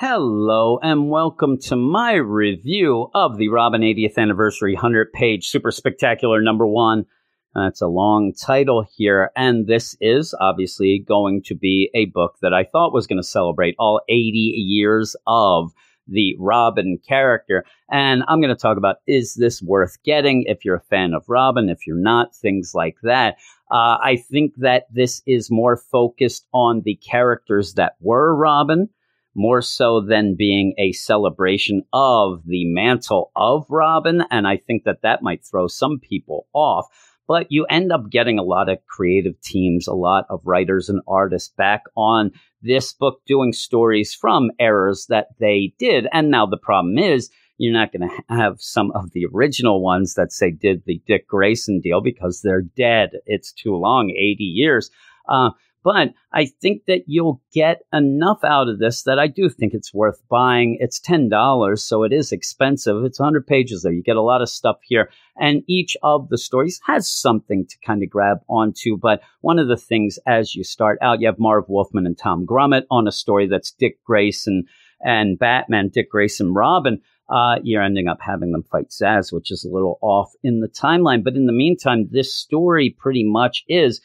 Hello and welcome to my review of the Robin 80th Anniversary 100-page Super Spectacular number 1. That's a long title here, and this is obviously going to be a book that I thought was going to celebrate all 80 years of the Robin character, and I'm going to talk about, is this worth getting if you're a fan of Robin, if you're not, things like that. I think that this is more focused on the characters that were Robin, more so than being a celebration of the mantle of Robin, and I think that that might throw some people off. But you end up getting a lot of creative teams, a lot of writers and artists back on this book doing stories from errors that they did. And now the problem is you're not going to have some of the original ones that, say, did the Dick Grayson deal because they're dead. It's too long, 80 years. But I think that you'll get enough out of this that I do think it's worth buying. It's $10, so it is expensive. It's 100 pages, though. You get a lot of stuff here. And each of the stories has something to kind of grab onto. But one of the things as you start out, you have Marv Wolfman and Tom Grummett on a story that's Dick Grayson and Batman, Dick Grayson, Robin. You're ending up having them fight Zaz, which is a little off in the timeline. But in the meantime, this story pretty much is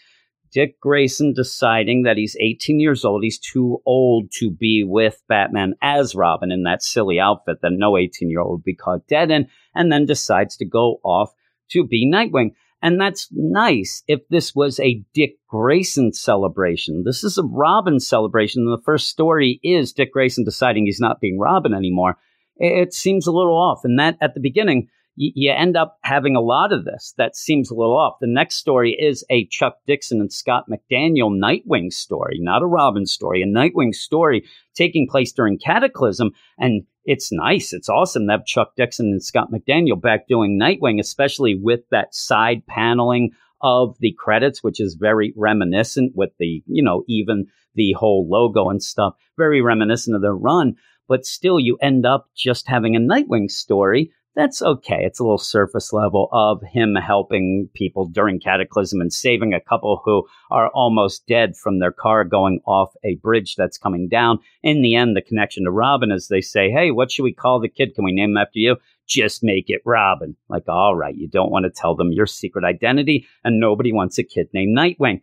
Dick Grayson deciding that he's 18 years old. He's too old to be with Batman as Robin in that silly outfit that no 18-year-old would be caught dead in, and then decides to go off to be Nightwing. And that's nice if this was a Dick Grayson celebration. This is a Robin celebration. The first story is Dick Grayson deciding he's not being Robin anymore. It seems a little off. And that at the beginning, you end up having a lot of this that seems a little off. The next story is a Chuck Dixon and Scott McDaniel Nightwing story, not a Robin story, a Nightwing story taking place during Cataclysm. And it's nice. It's awesome to have Chuck Dixon and Scott McDaniel back doing Nightwing, especially with that side paneling of the credits, which is very reminiscent with the, you know, even the whole logo and stuff, very reminiscent of their run. But still, you end up just having a Nightwing story. That's okay. It's a little surface level of him helping people during Cataclysm and saving a couple who are almost dead from their car going off a bridge that's coming down. In the end, the connection to Robin is they say, hey, what should we call the kid? Can we name him after you? Just make it Robin. Like, all right, you don't want to tell them your secret identity, and nobody wants a kid named Nightwing.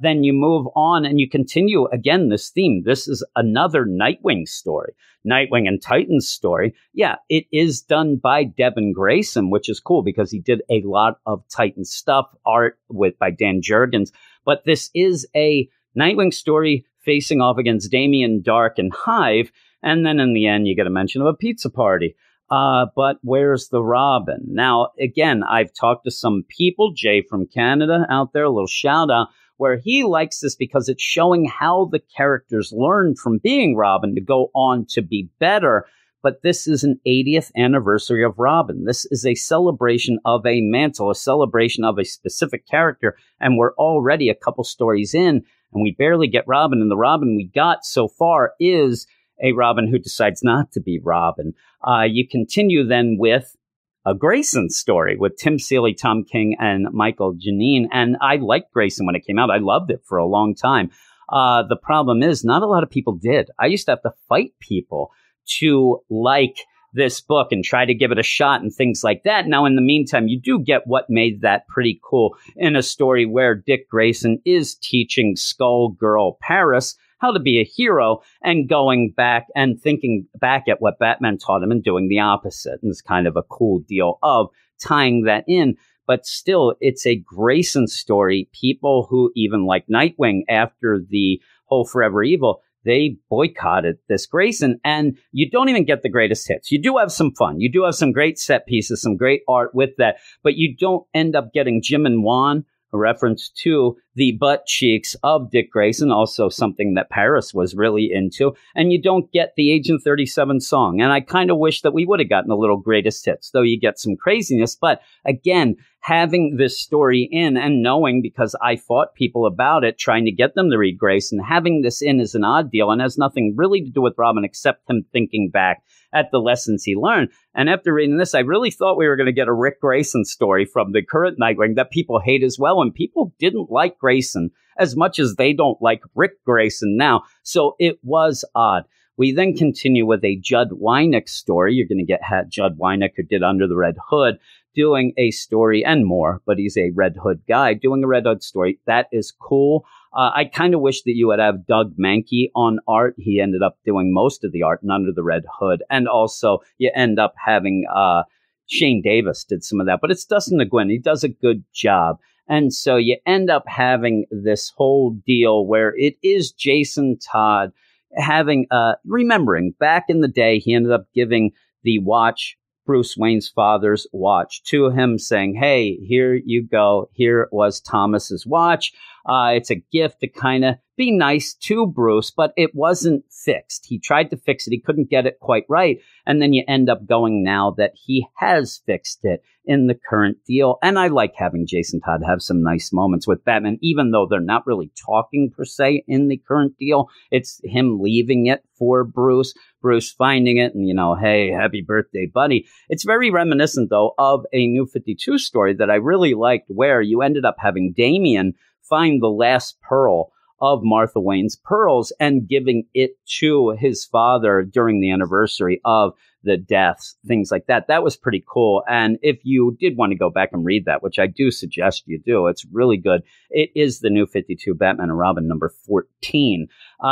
Then you move on and you continue, again, this theme. This is another Nightwing story, Nightwing and Titans story. Yeah, it is done by Devin Grayson, which is cool because he did a lot of Titan stuff, art with by Dan Jurgens. But this is a Nightwing story facing off against Damian, Dark, and Hive. And then in the end, you get a mention of a pizza party. But where's the Robin? Now, again, I've talked to some people, Jay from Canada out there, a little shout out, where he likes this because it's showing how the characters learned from being Robin to go on to be better. But this is an 80th anniversary of Robin. This is a celebration of a mantle, a celebration of a specific character. And we're already a couple stories in, and we barely get Robin. And the Robin we got so far is a Robin who decides not to be Robin. You continue then with a Grayson story with Tim Seeley, Tom King, and Michael Janine. And I liked Grayson when it came out. I loved it for a long time. The problem is not a lot of people did. I used to have to fight people to like this book and try to give it a shot and things like that. Now, in the meantime, you do get what made that pretty cool in a story where Dick Grayson is teaching Skullgirl Paris how to be a hero, and going back and thinking back at what Batman taught him and doing the opposite. And it's kind of a cool deal of tying that in. But still, it's a Grayson story. People who even like Nightwing after the whole Forever Evil, they boycotted this Grayson. And you don't even get the greatest hits. You do have some fun. You do have some great set pieces, some great art with that. But you don't end up getting Jim and Juan, a reference to the butt cheeks of Dick Grayson, also something that Paris was really into. And you don't get the Agent 37 song. And I kind of wish that we would have gotten a little greatest hits, though you get some craziness. But again, having this story in and knowing, because I fought people about it, trying to get them to read Grayson, having this in is an odd deal and has nothing really to do with Robin except him thinking back at the lessons he learned. And after reading this, I really thought we were going to get a Rick Grayson story from the current Nightwing that people hate as well. And people didn't like Grayson as much as they don't like Rick Grayson now. So it was odd. We then continue with a Judd Winick story. You're going to get Judd Winick, who did Under the Red Hood, doing a story and more, but he's a Red Hood guy doing a Red Hood story. That is cool. I kind of wish that you would have Doug Mankey on art. He ended up doing most of the art in Under the Red Hood. And also you end up having Shane Davis did some of that, but it's Dustin Nguyen. He does a good job. And so you end up having this whole deal where it is Jason Todd having, remembering back in the day, he ended up giving the watch, Bruce Wayne's father's watch, to him, saying, hey, here you go. Here was Thomas's watch. It's a gift to kind of be nice to Bruce, but it wasn't fixed. He tried to fix it. He couldn't get it quite right. And then you end up going now that he has fixed it in the current deal. And I like having Jason Todd have some nice moments with Batman, even though they're not really talking per se in the current deal. It's him leaving it for Bruce, Bruce finding it and, you know, hey, happy birthday, buddy. It's very reminiscent, though, of a New 52 story that I really liked, where you ended up having Damian find the last pearl of Martha Wayne's pearls and giving it to his father during the anniversary of the deaths, things like that. That was pretty cool. And if you did want to go back and read that, which I do suggest you do, it's really good. It is the New 52 Batman and Robin number 14.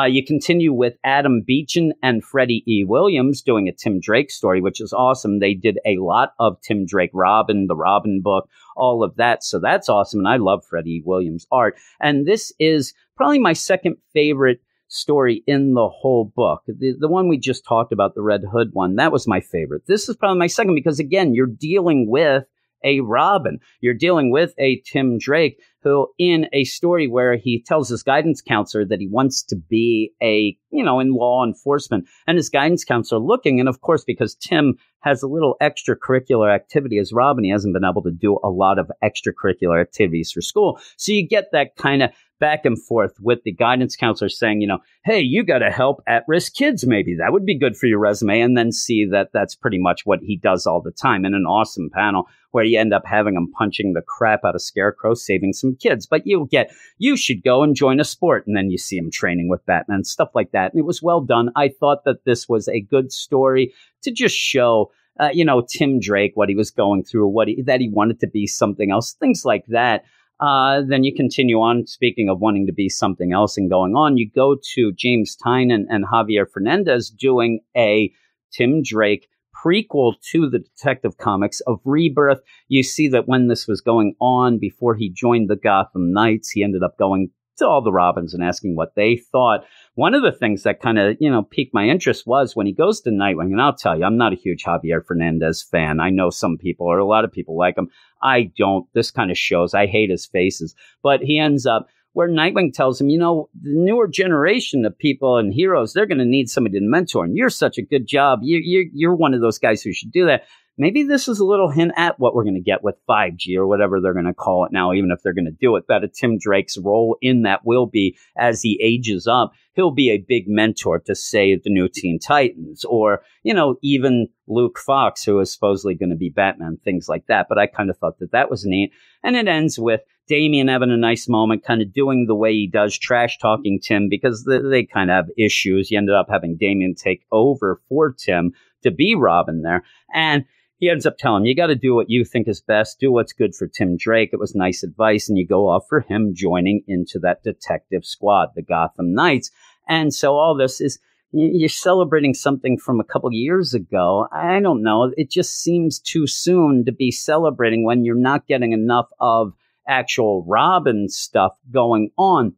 You continue with Adam Beechen and Freddie E. Williams doing a Tim Drake story, which is awesome. They did a lot of Tim Drake, Robin, the Robin book, all of that. So that's awesome. And I love Freddie E. Williams' art. And this is probably my second favorite story in the whole book. The one we just talked about, the Red Hood one, that was my favorite. This is probably my second because, again, you're dealing with a Robin. You're dealing with a Tim Drake, who in a story where he tells his guidance counselor that he wants to be a, you know, in law enforcement, and his guidance counselor looking. And of course, because Tim has a little extracurricular activity as Robin, he hasn't been able to do a lot of extracurricular activities for school. So you get that kind of back and forth with the guidance counselor saying, you know, hey, you got to help at-risk kids. Maybe that would be good for your resume. And then see that that's pretty much what he does all the time in an awesome panel where you end up having him punching the crap out of Scarecrow, saving some kids. But you'll get, you should go and join a sport. And then you see him training with Batman, stuff like that. And it was well done. I thought that this was a good story to just show, you know, Tim Drake, what he was going through, that he wanted to be something else, things like that. Then you continue on, speaking of wanting to be something else and going on, you go to James Tynion and Javier Fernandez doing a Tim Drake prequel to the Detective Comics of Rebirth. You see that when this was going on, before he joined the Gotham Knights, he ended up going to all the Robins and asking what they thought. One of the things that kind of, you know, piqued my interest was when he goes to Nightwing, and I'll tell you, I'm not a huge Javier Fernandez fan. I know some people, or a lot of people like him. I don't. This kind of shows. I hate his faces. But he ends up where Nightwing tells him, you know, the newer generation of people and heroes, they're going to need somebody to mentor. And you're such a good job. You're one of those guys who should do that. Maybe this is a little hint at what we're going to get with 5G or whatever they're going to call it now, even if they're going to do it. But Tim Drake's role in that will be, as he ages up, he'll be a big mentor to, say, the new Teen Titans or, you know, even Luke Fox, who is supposedly going to be Batman, things like that. But I kind of thought that that was neat. And it ends with Damian having a nice moment, kind of doing the way he does, trash talking Tim, because they kind of have issues. You ended up having Damian take over for Tim to be Robin there. And he ends up telling him, you got to do what you think is best, do what's good for Tim Drake. It was nice advice. And you go off for him joining into that detective squad, the Gotham Knights. And so all this is, you're celebrating something from a couple years ago. I don't know. It just seems too soon to be celebrating when you're not getting enough of actual Robin stuff going on.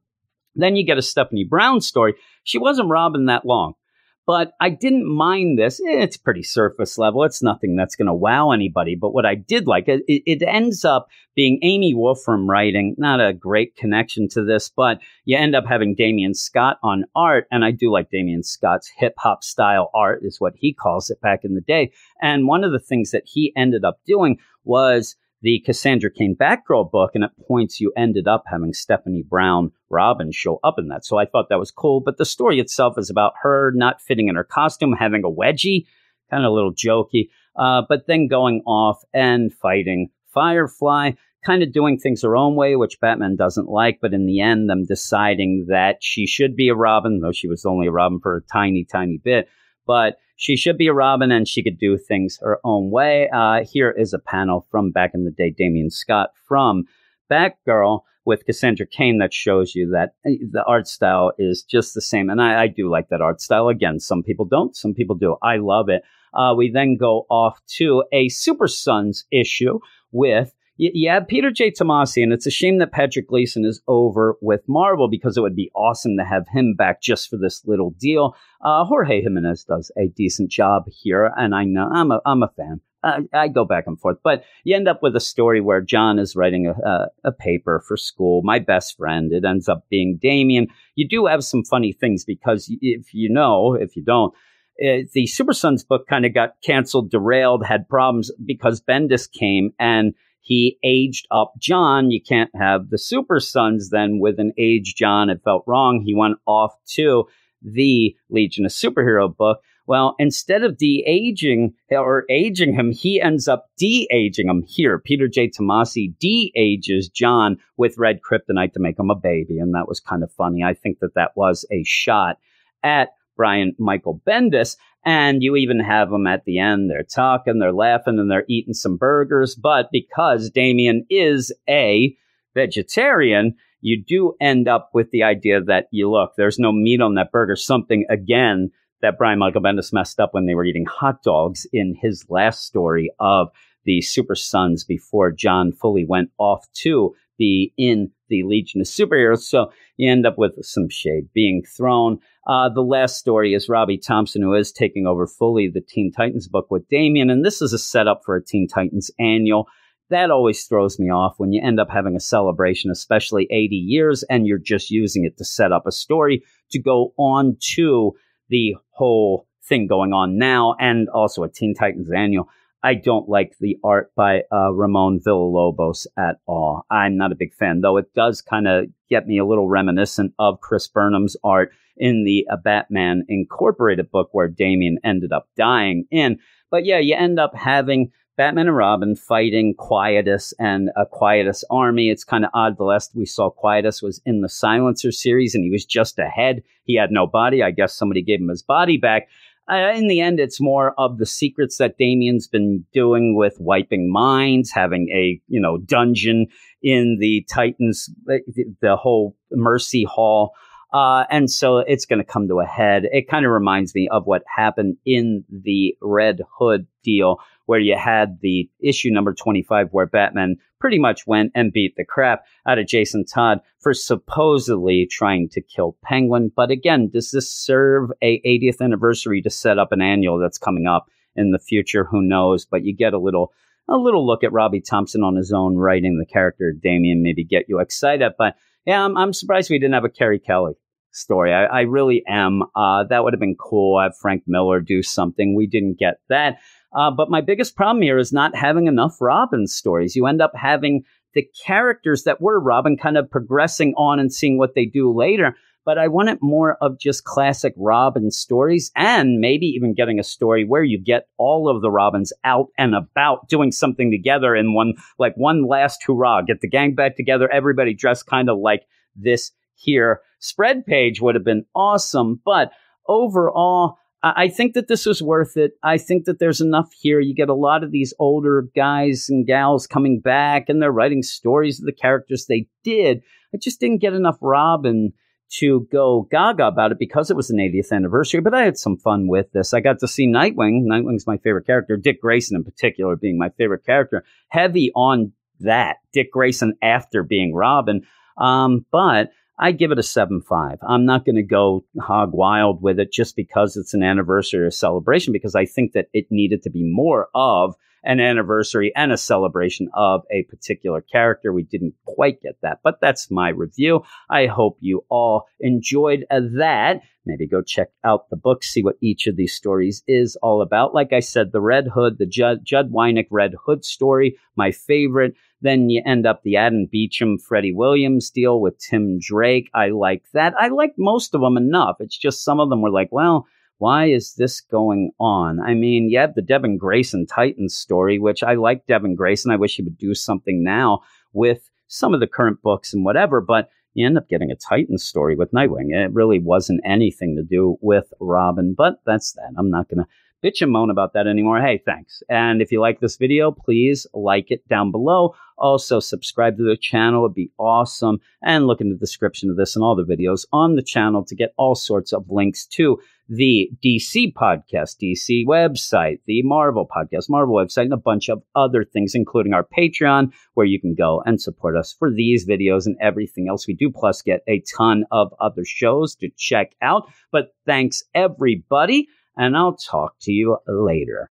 Then you get a Stephanie Brown story. She wasn't Robin that long. But I didn't mind this. It's pretty surface level. It's nothing that's going to wow anybody. But what I did like, it ends up being Amy Wolfram writing. Not a great connection to this, but you end up having Damian Scott on art. And I do like Damian Scott's hip-hop style art is what he calls it back in the day. And one of the things that he ended up doing was the Cassandra Cain Batgirl book, and at points you ended up having Stephanie Brown Robin show up in that. So I thought that was cool. But the story itself is about her not fitting in her costume, having a wedgie, kind of a little jokey, but then going off and fighting Firefly, kind of doing things her own way, which Batman doesn't like. But in the end, them deciding that she should be a Robin, though she was only a Robin for a tiny, tiny bit. But she should be a Robin, and she could do things her own way. Here is a panel from back in the day, Damian Scott from Batgirl with Cassandra Cain, that shows you that the art style is just the same. And I do like that art style. Again, some people don't, some people do. I love it. We then go off to a Super Sons issue with, yeah, Peter J. Tomasi. And it's a shame that Patrick Gleason is over with Marvel, because it would be awesome to have him back just for this little deal. Jorge Jimenez does a decent job here. And I know I'm a fan. I go back and forth, but you end up with a story where John is writing a paper for school. My best friend, it ends up being Damian. You do have some funny things, because if you don't, the Super Sons book kind of got canceled, derailed, had problems because Bendis came and he aged up John. You can't have the Super Sons then with an aged John. It felt wrong. He went off to the Legion of Superhero book. Well, instead of de-aging or aging him, he ends up de-aging him here. Peter J. Tomasi de-ages John with red kryptonite to make him a baby. And that was kind of funny. I think that that was a shot at Brian Michael Bendis. And you even have them at the end. They're talking, they're laughing, and they're eating some burgers. But because Damian is a vegetarian, you do end up with the idea that, you look, there's no meat on that burger. Something, again, that Brian Michael Bendis messed up when they were eating hot dogs in his last story of the Super Sons before John fully went off to be in the Legion of Superheroes. So you end up with some shade being thrown. The last story is Robbie Thompson, who is taking over fully the Teen Titans book with Damian. And this is a setup for a Teen Titans annual. That always throws me off when you end up having a celebration, especially 80 years, and you're just using it to set up a story to go on to the whole thing going on now, and also a Teen Titans annual. I don't like the art by Ramon Villalobos at all. I'm not a big fan, though it does kind of get me a little reminiscent of Chris Burnham's art in the Batman Incorporated book where Damian ended up dying in. But yeah, you end up having Batman and Robin fighting Quietus and a Quietus army. It's kind of odd. The last we saw Quietus was in the Silencer series, and he was just a head. He had no body. I guess somebody gave him his body back. In the end, it's more of the secrets that Damian's been doing with wiping minds, having a, dungeon in the Titans, the whole Mercy Hall. And so it's going to come to a head. It kind of reminds me of what happened in the Red Hood deal, where you had the issue number 25, where Batman pretty much went and beat the crap out of Jason Todd for supposedly trying to kill Penguin. But again, does this serve a 80th anniversary to set up an annual that's coming up in the future? Who knows? But you get a little look at Robbie Thompson on his own writing the character Damian, maybe get you excited. But yeah, I'm surprised we didn't have a Carrie Kelly story. I really am. That would have been cool. Have Frank Miller do something. We didn't get that. But my biggest problem here is not having enough Robin stories. You end up having the characters that were Robin kind of progressing on and seeing what they do later. But I wanted more of just classic Robin stories, and maybe even getting a story where you get all of the Robins out and about doing something together in one last hurrah. Get the gang back together. Everybody dressed kind of like this here. Spread page would have been awesome. But overall, I think that this was worth it. I think that there's enough here. You get a lot of these older guys and gals coming back, and they're writing stories of the characters they did. I just didn't get enough Robin to go gaga about it because it was an 80th anniversary, but I had some fun with this. I got to see Nightwing. Nightwing's my favorite character, Dick Grayson in particular being my favorite character. Heavy on that, Dick Grayson after being Robin, but I give it a 7.5. I'm not going to go hog wild with it just because it's an anniversary or celebration, because I think that it needed to be more of an anniversary and a celebration of a particular character. We didn't quite get that, but that's my review. I hope you all enjoyed that. Maybe go check out the book, see what each of these stories is all about. Like I said, the Red Hood, the Judd Winick Red Hood story, my favorite. Then you end up the Adam Beechen, Freddie Williams deal with Tim Drake. I like that. I like most of them enough. It's just some of them were like, well, why is this going on? I mean, you have the Devin Grayson Titans story, which I like Devin Grayson. I wish he would do something now with some of the current books and whatever, but you end up getting a Titans story with Nightwing. It really wasn't anything to do with Robin, but that's that. I'm not going to bitch and moan about that anymore. Hey, thanks. And if you like this video, please like it down below. Also, subscribe to the channel. It'd be awesome. And look in the description of this and all the videos on the channel to get all sorts of links to the DC podcast, DC website, the Marvel podcast, Marvel website, and a bunch of other things, including our Patreon, where you can go and support us for these videos and everything else we do, plus get a ton of other shows to check out. But thanks, everybody. And I'll talk to you later.